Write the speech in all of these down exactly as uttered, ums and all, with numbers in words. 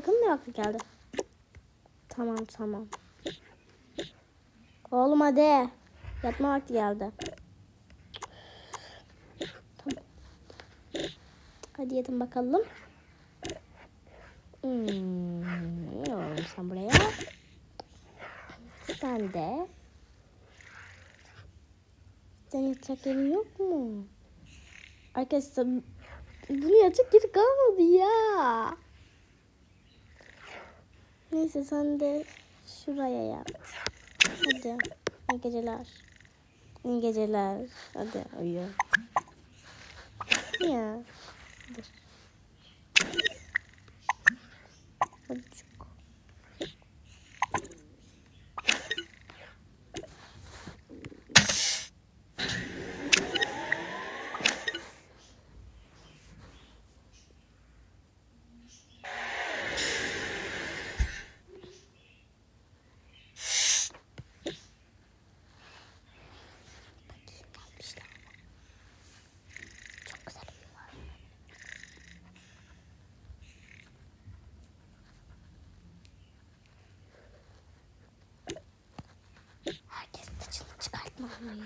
bakalım ne vakti geldi. Tamam tamam. Oğlum hadi. Yatma vakti geldi. Tamam. Hadi yatın bakalım. Hmm, oğlum sen buraya. Sen de. Sen yatacak yerin yok mu? Arkadaşlar bunu yatacak yeri kalmadı ya. Neyse sen de şuraya yat. Hadi. İyi geceler. İyi geceler. Hadi uyu. Ya. Dur. Hadi çık.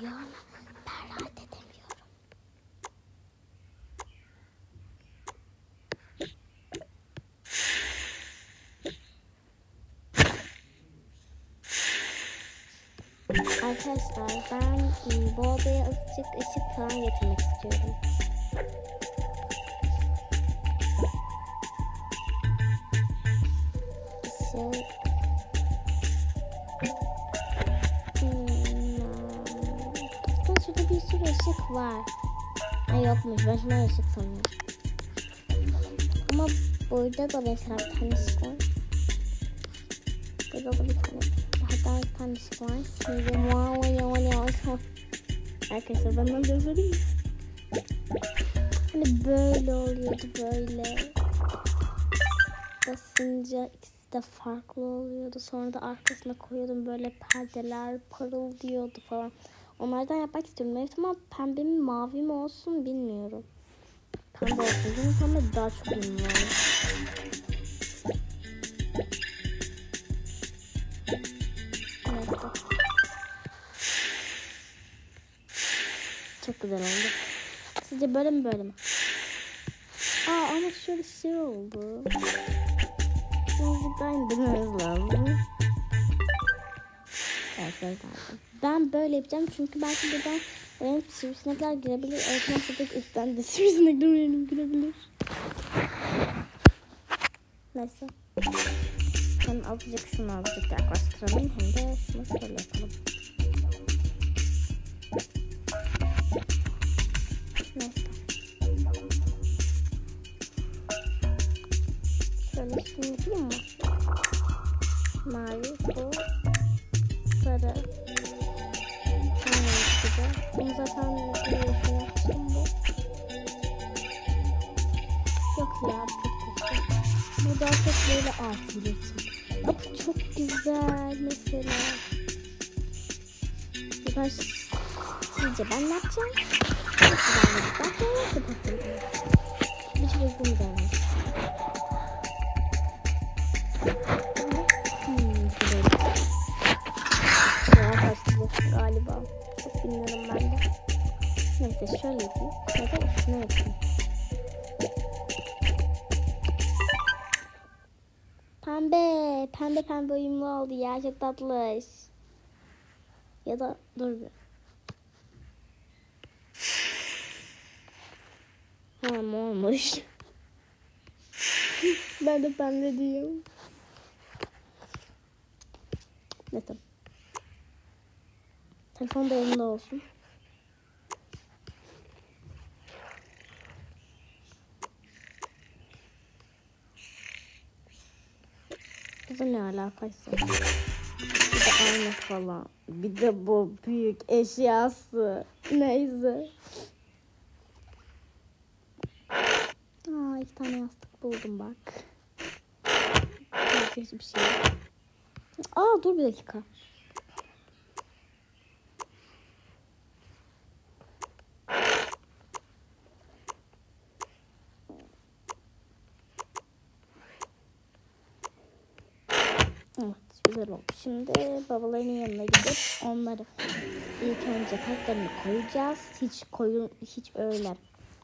Ya ben rahat edemiyorum. Arkadaşlar ben bu odaya azıcık ışık falan getirmek istiyorum. Işık. Bir sürü ışık var. Ha yokmuş. Ben şuna ışık sanıyorum. Ama burada da mesela bir tane ışık var. Burada da bir tane. Hatta bir tane ışık var. Şimdi wow wow wow. Arkadaşlar ben bunu göstereyim. Hani böyle oluyordu böyle. Basınca ikisi de farklı oluyordu. Sonra da arkasına koyuyordum böyle perdeler parıldıyordu falan. Onlardan yapmak istiyorum. Evet ama pembe mi mavi mi olsun bilmiyorum. Pembe olsun. Benim pembe daha çok bilmiyorum. Evet. Çok güzel oldu. Sizce böyle mi böyle mi? Aa ama şöyle şey oldu. Müzikten indirmemiz lazım. Ben böyle yapacağım çünkü belki buradan benim sivrisinekler girebilir. Öğretmen Sadık üstten de sivrisinekler benim girebilir. Neyse. Hem azıcık şunu azıcık yaklaştıralım hem de şunu şöyle yapalım. Neyse. Şöyle şunu yapayım mı? Mavi bu. Sarı. Bunu zaten biliyorsun yapmıştım bu. Yok ya bu çok güzel. Bu daha çok böyle artıyla için. Bu çok güzel mesela. Ben sizce ben ne yapacağım? Çok güzel bir bak. Bir şey yok bunu da. Galiba çok bilmiyorum ben de. Neyse şöyle yapayım ya da üstüne yapayım. Pembe pembe pembe uyumlu oldu ya, çok tatlı. Ya da dur bir. Ha mor olmuş. Ben de pembe diyorum. Neyse. Telefon da yanında olsun. Bu da ne alakası? Bir de aynı falan. Bir de bu büyük eşyası. Neyse. Aa, iki tane yastık buldum bak. Hiçbir şey. Aa dur bir dakika. Evet, güzel oldu. Şimdi babaların yanına gidip onları ilk önce taklarını koyacağız. Hiç koyun hiç öyle